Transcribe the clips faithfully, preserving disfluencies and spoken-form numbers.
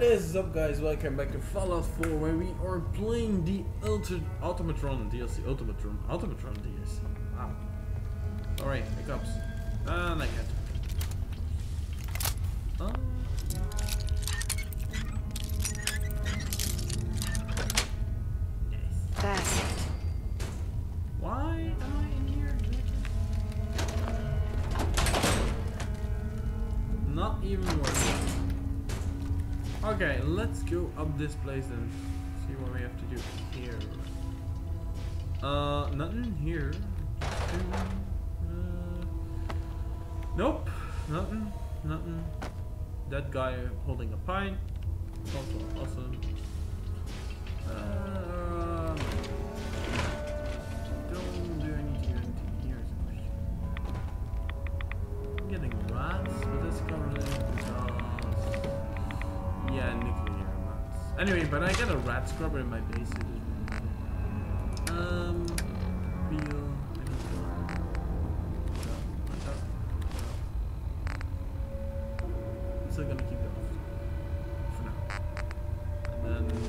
What is up, guys? Welcome back to Fallout four, where we are playing the Ultra Automatron D L C. Automatron, Automatron D L C. Wow. All right, it comes. And I get. Oh. That's it. Why am I in here? Not even working. Okay, let's go up this place and see what we have to do here. Uh, nothing here. Uh, nope, nothing, nothing. That guy holding a pine. Also awesome. Uh, don't do anything here. I'm getting rats, but that's covered. Yeah, nuclear rats. Anyway, but I got a rat scrubber in my base. Um, real. I'm still gonna keep it off for now. And then.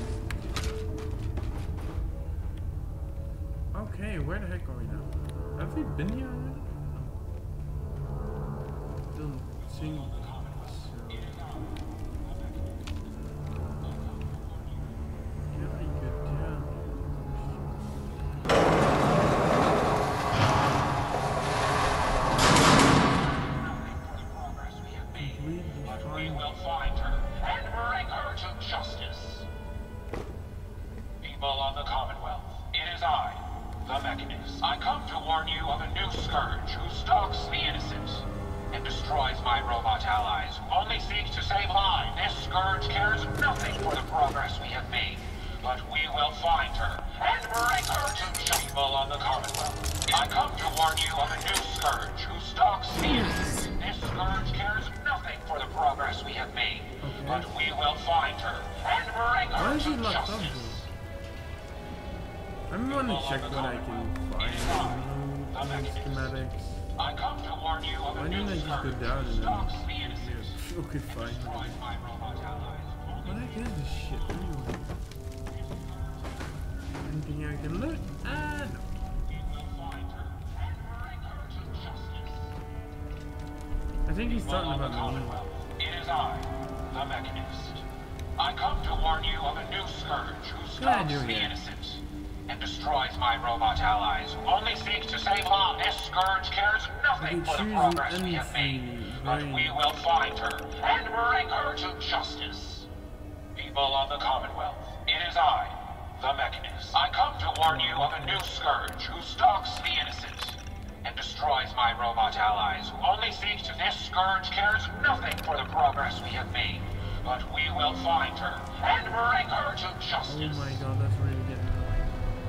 Okay, where the heck are we now? Have we been here already? No. Don't seem. Okay, fine. What the heck is this shit anyway? Anything I can look? Ah, no. I think he's talking about Commonwealth. It is I, the Mechanist. I come to warn you of a new scourge who stops the innocent and destroys my robot allies who only seek to save lives. This scourge cares nothing for the progress we have made. But we will find her and bring her to justice. People of the Commonwealth, it is I, the Mechanist. I come to warn you of a new scourge who stalks the innocent and destroys my robot allies who only seek to. This scourge cares nothing for the progress we have made, but we will find her and bring her to justice. Oh my god, that's really good.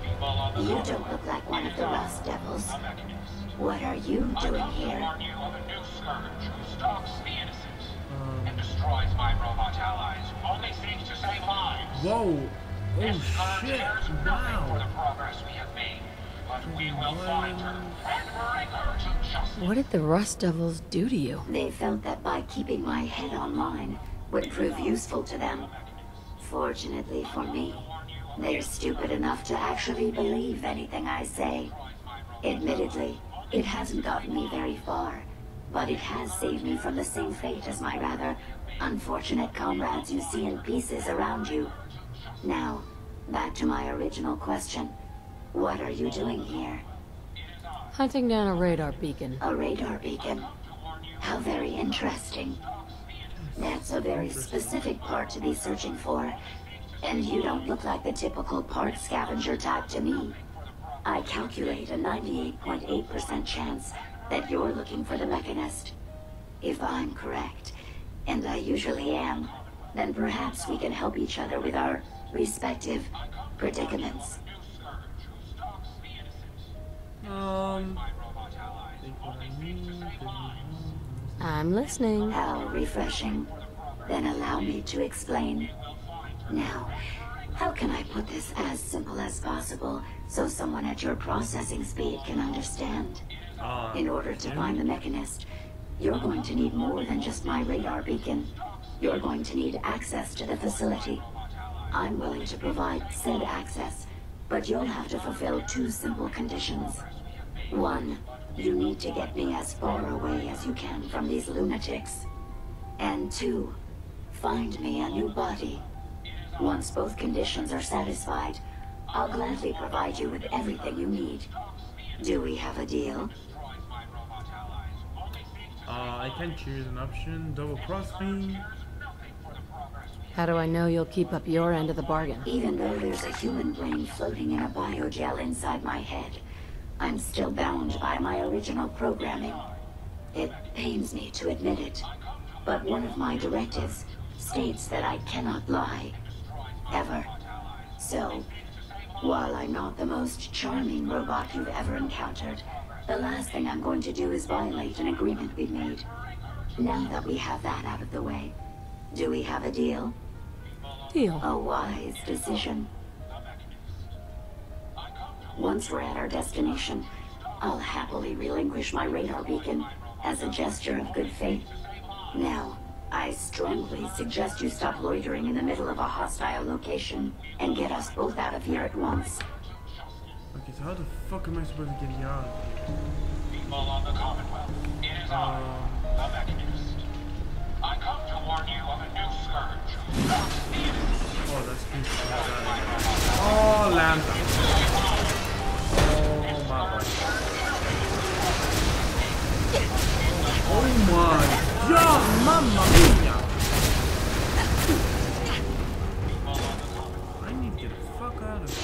People of the you Commonwealth. You don't look like one of the Rust Devils. The Mechanist. What are you doing here? I come to warn you of a new scourge who stalks the innocent uh, and destroys my robot allies who only seek to save lives. Whoa! Oh, this scourge cares nothing wow. for the progress we have made, but we will wow. find her and bring her to justice. What did the Rust Devils do to you? They felt that by keeping my head online would prove useful to them. Fortunately for me, they're stupid enough to actually believe anything I say. Admittedly, it hasn't gotten me very far, but it has saved me from the same fate as my rather unfortunate comrades you see in pieces around you. Now, back to my original question. What are you doing here? Hunting down a radar beacon. A radar beacon? How very interesting. That's a very specific part to be searching for, and you don't look like the typical part scavenger type to me. I calculate a ninety-eight point eight percent chance that you're looking for the Mechanist. If I'm correct, and I usually am, then perhaps we can help each other with our respective predicaments. Um, I'm listening. How refreshing. Then allow me to explain. Now, how can I put this as simple as possible so someone at your processing speed can understand? Uh, In order to find the Mechanist, you're going to need more than just my radar beacon. You're going to need access to the facility. I'm willing to provide said access, but you'll have to fulfill two simple conditions. One, you need to get me as far away as you can from these lunatics. And two, find me a new body. Once both conditions are satisfied, I'll gladly provide you with everything you need. Do we have a deal? Uh, I can choose an option. Double cross me. How do I know you'll keep up your end of the bargain? Even though there's a human brain floating in a biogel inside my head, I'm still bound by my original programming. It pains me to admit it, but one of my directives states that I cannot lie. Ever. So, while I'm not the most charming robot you've ever encountered, the last thing I'm going to do is violate an agreement we made. Now that we have that out of the way, do we have a deal? Deal. A wise decision. Once we're at our destination, I'll happily relinquish my radar beacon as a gesture of good faith. Now, I strongly suggest you stop loitering in the middle of a hostile location and get us both out of here at once. Okay, so how the fuck am I supposed to get you out of here? People of the Commonwealth, it is I, the Mechanist. I come to warn you of a new scourge. Oh, that's beautiful. Oh, Lambda. Oh, my God. Oh, my God. Mamma mia. I need to get the fuck out of here.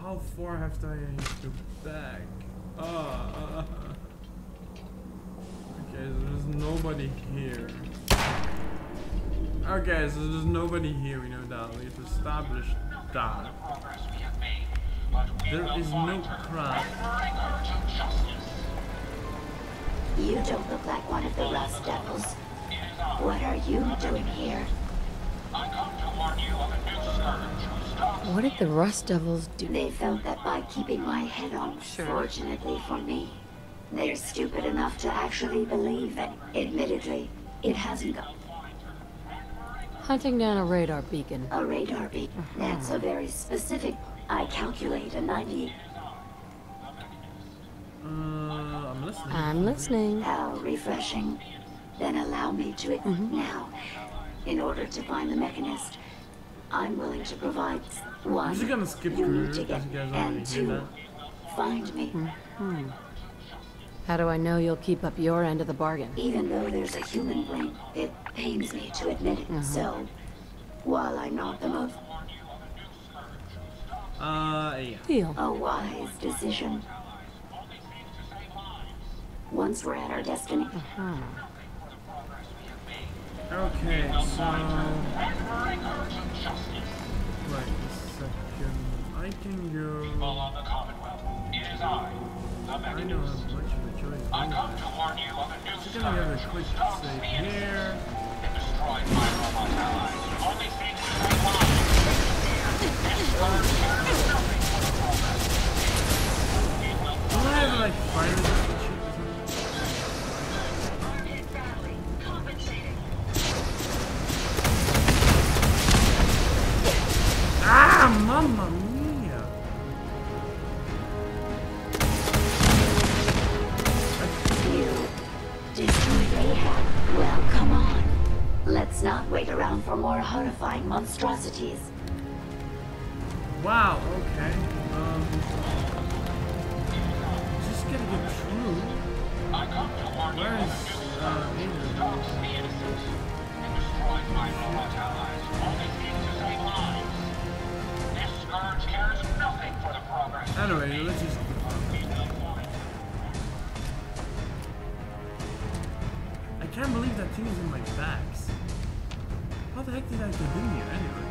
How far have I to back? Uh, okay, so there's nobody here. Okay, so there's nobody here, we know that. We've established that. There is no crime. You don't look like one of the Rust Devils. What are you doing here? I come to warn you of a new scourge. What did the Rust Devils do? They felt that by keeping my head on, sure. Fortunately for me, they're stupid enough to actually believe that, admittedly, it hasn't gone. Hunting down a radar beacon. A radar beacon? Uh-huh. That's a very specific... I calculate a ninety... Uh, I'm listening. I'm listening. How refreshing. Then allow me to... Mm-hmm. Now, in order to find the Mechanist, I'm willing to provide one. You need to get and two. Find me. Mm-hmm. How do I know you'll keep up your end of the bargain? Even though there's a human brain, it pains me to admit it. Mm-hmm. So, while I'm not the most uh, yeah. Deal. A wise decision. Once we're at our destiny. Uh-huh. Okay, so... Right, a second... I can go... People of the Commonwealth, it is I, the Mechanist. I don't have much of a choice. I come to warn you of a new scourge. So then we have a quick save here. It destroyed my robot allies. Only things to be wise. This scourge carries nothing for the progress. It will... Do I have, like, fire? Mamma mia! You destroyed Ahab. Well, come on. Let's not wait around for more horrifying monstrosities. Wow, okay. Um... Just gotta get through. Where is... Uh, Anyway, let's just... I can't believe that thing is in my bags. How the heck did I get in here anyway?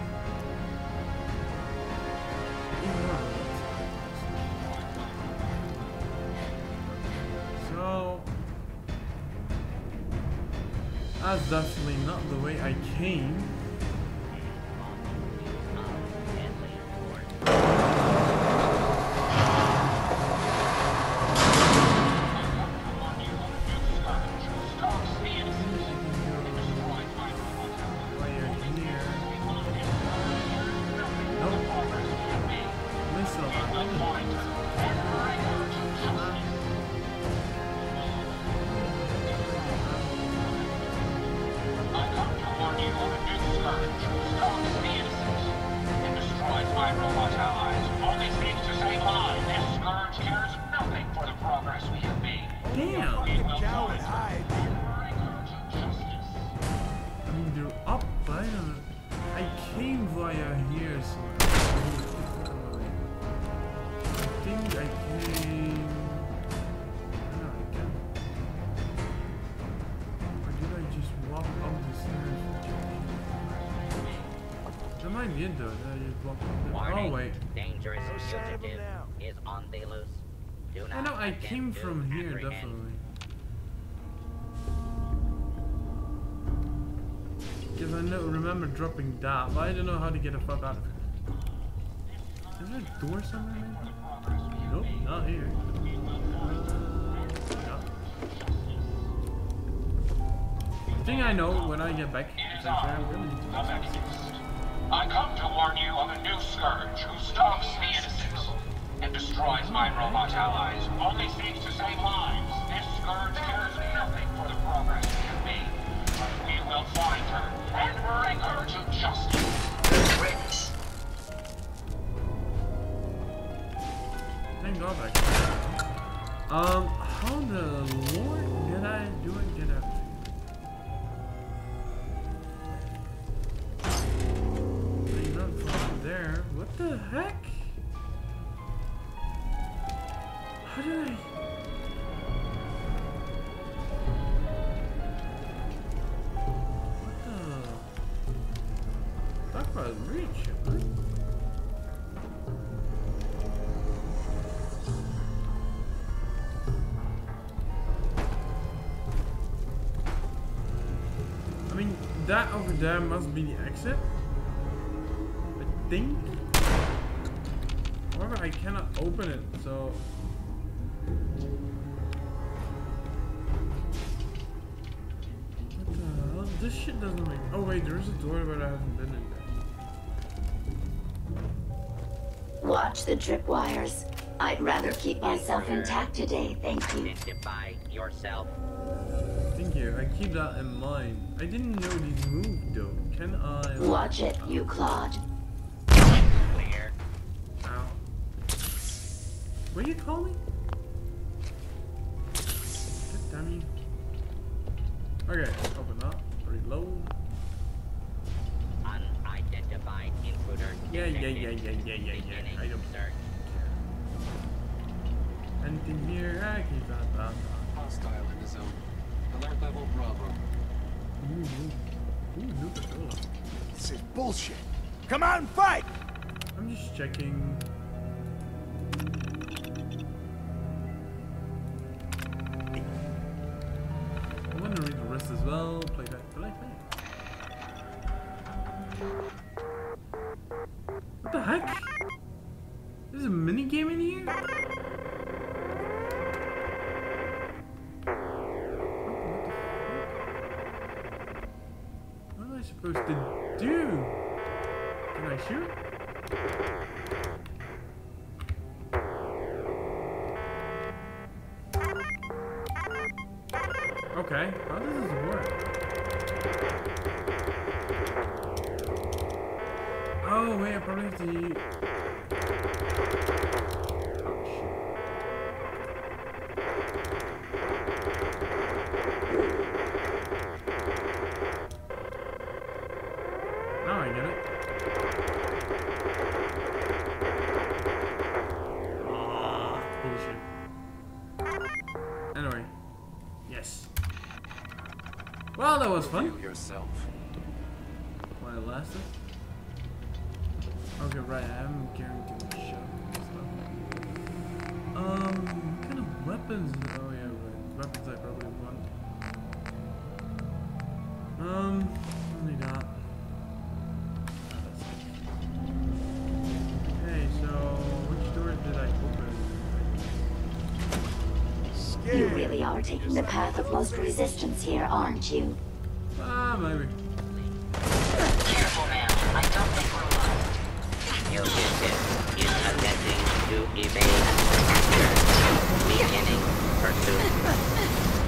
that's definitely not the way I came. I came from here, definitely. Because I know, remember dropping that, but I don't know how to get the fuck out of it. Is there a door somewhere? Maybe? Nope, not here. Uh, no. The thing I know when I get back is I I come to warn you of a new scourge who stalks the innocents and destroys my robot allies. Only seeks to save lives. This scourge cares nothing for the progress we have made. But we will find her and bring her to justice. Twins. Thank God I can. Um, how the Lord did I do it? Did I? There's nothing from there. What the heck? How did I? What the? That probably reached it, right? I mean, that over there must be the exit, I think. However, I cannot open it, so. This shit doesn't make. Oh wait, there is a door, but I haven't been in there. Watch the trip wires. I'd rather keep myself intact today, thank you. Identify yourself. Thank you. I keep that in mind. I didn't know these moved though. Can I? Watch it, you Claude. Clear. Ow. What are you calling? Good damn you. Okay, open up. Low. Unidentified intruder. Yeah, yeah, yeah, yeah, yeah, yeah, yeah. I don't care. Anything here? I keep that, that, that. Hostile in the zone. Alert level Bravo. Ooh, ooh, ooh, ooh. This is bullshit. Come on, fight! I'm just checking. I'm gonna read the rest as well. Play that. What the heck? There's a mini game in here? What am I supposed to do? Can I shoot? Okay, how does this work? Oh wait, I probably have to... Oh, now I get it. Oh, bullshit. Anyway. Yes. Well, that was fun. Yourself. Why it lasted? Okay, right, I'm guaranteed to show stuff. Um, what kind of weapons? Oh yeah, right. Weapons I probably want. Um, only not. Okay, so which door did I open? You really are taking the path of most resistance here, aren't you? Ah, uh, maybe. Careful, man. I don't think we're alone. Your vision is attempting to evade capture, beginning pursuit.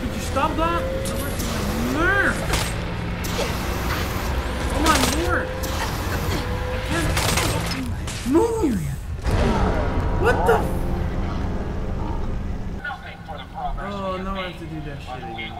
Could you stop that? Nerve! Oh my lord! I can't fucking move! What the? Oh, no, I have to do that shit again.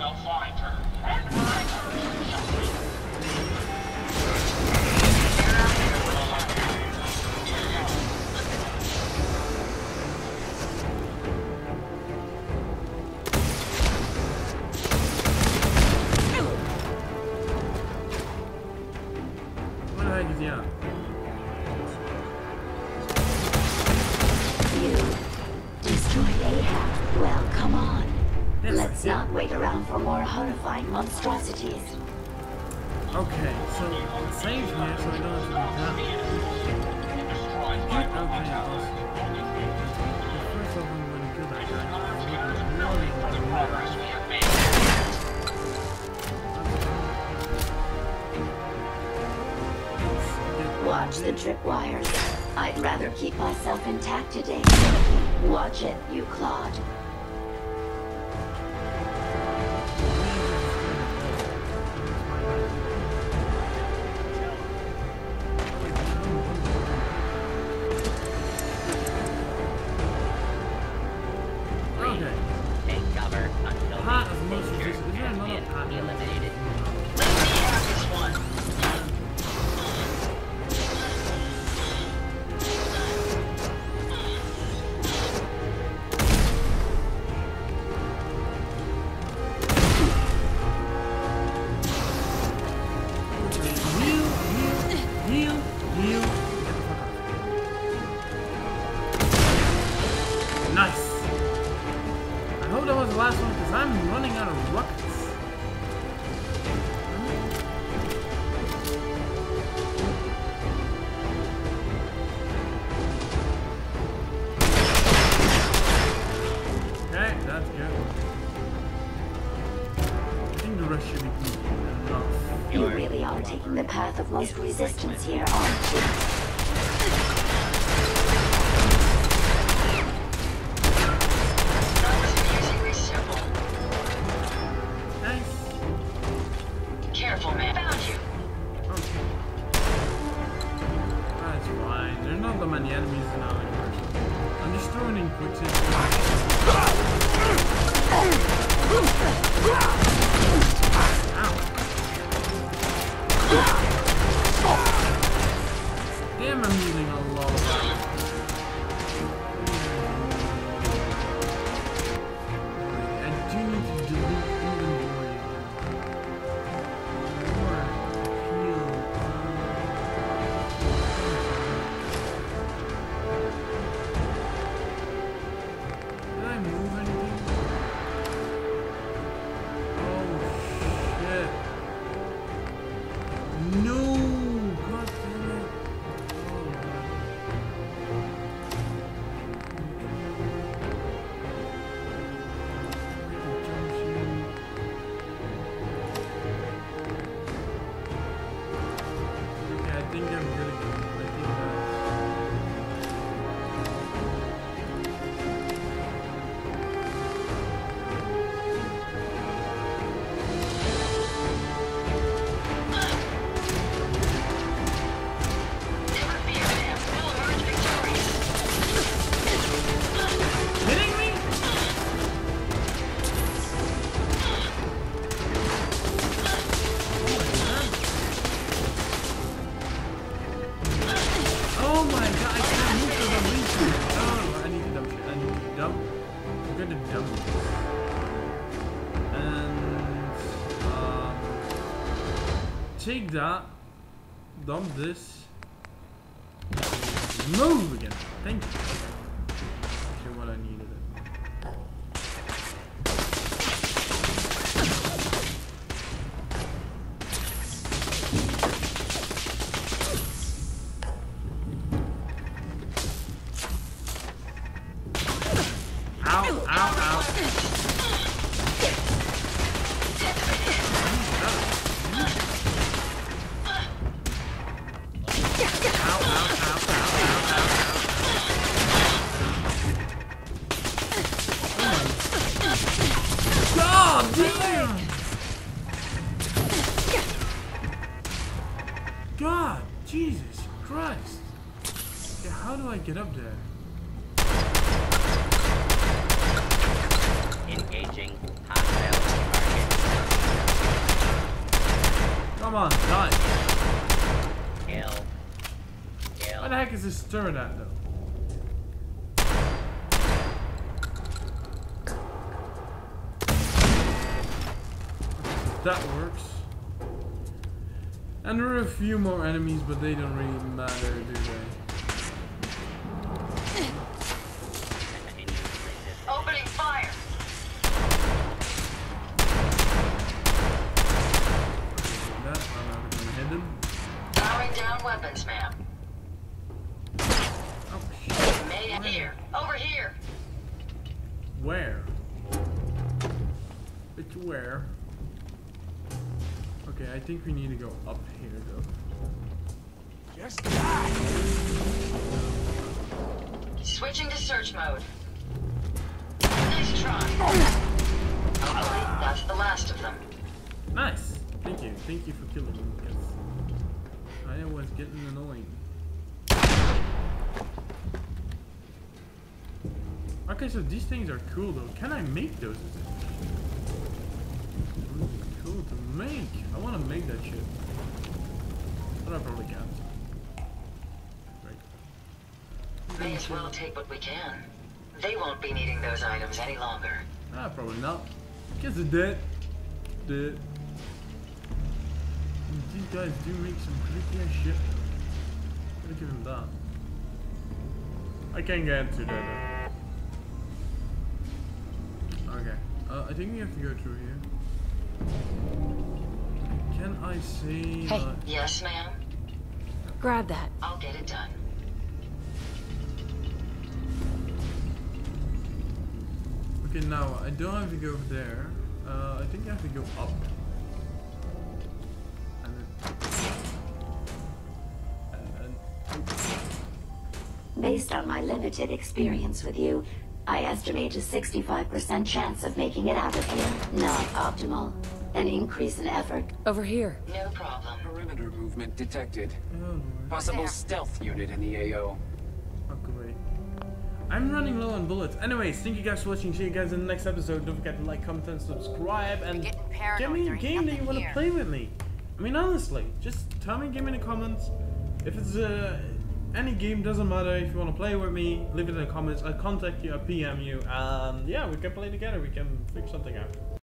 Monstrosities. Okay, so it saves here, so I don't have to do that. Okay, awesome. First of all, I'm going to kill that guy. Watch the tripwires. I'd rather keep myself intact today. Watch it, you Claude. Most resistance here, aren't you? Careful, man. Found you. Okay. That's fine. There's not that many enemies in our universe. I'm just throwing in quick hits. Ow. Damn, I'm using a lot of I do need to delete inventory. Or heal. Did I move anything? Oh shit. No! Take that, dump this, move again. Thank you. Actually, what I needed it. God! Jesus Christ! Okay, how do I get up there? Engaging hostile target. Come on, die! Kill. Kill. What the heck is this stirring at though? That works. And there are a few more enemies, but they don't really matter, do they? Opening fire. That I'm not gonna hit them. Powering down weapons, ma'am. Oh shit. Made it here. Over here. Where? It's where? Okay, I think we need to go up here though. Just die! Switching to search mode. Nice try. Hopefully, that's the last of them. Nice! Thank you. Thank you for killing me, because I was getting annoying. Okay, so these things are cool though. Can I make those? To make, I want to make that shit, but I probably can't. Right. May as well take what we can. They won't be needing those items any longer. Ah, probably not. Guess it's dead. Dead. These guys do make some creepy ass shit. Gotta give them that. I can't get into that. Okay. Uh, I think we have to go through here. Can I see? Hey. Uh, yes, ma'am. Grab that. I'll get it done. Okay, now I don't have to go there. Uh, I think I have to go up. And then, and then. Based on my limited experience with you, I estimate a sixty-five percent chance of making it out of here. Not optimal. An increase in effort. Over here. No problem. Perimeter movement detected. Oh, possible there. Stealth unit in the A O. Oh, great. I'm running low on bullets. Anyways, thank you guys for watching. See you guys in the next episode. Don't forget to like, comment, and subscribe. And give me a game that you want to play with me. I mean, honestly, just tell me, give me in the comments. If it's a... Uh, any game, doesn't matter. If you want to play with me, leave it in the comments. I'll contact you, I'll P M you, and yeah, we can play together. We can figure something out.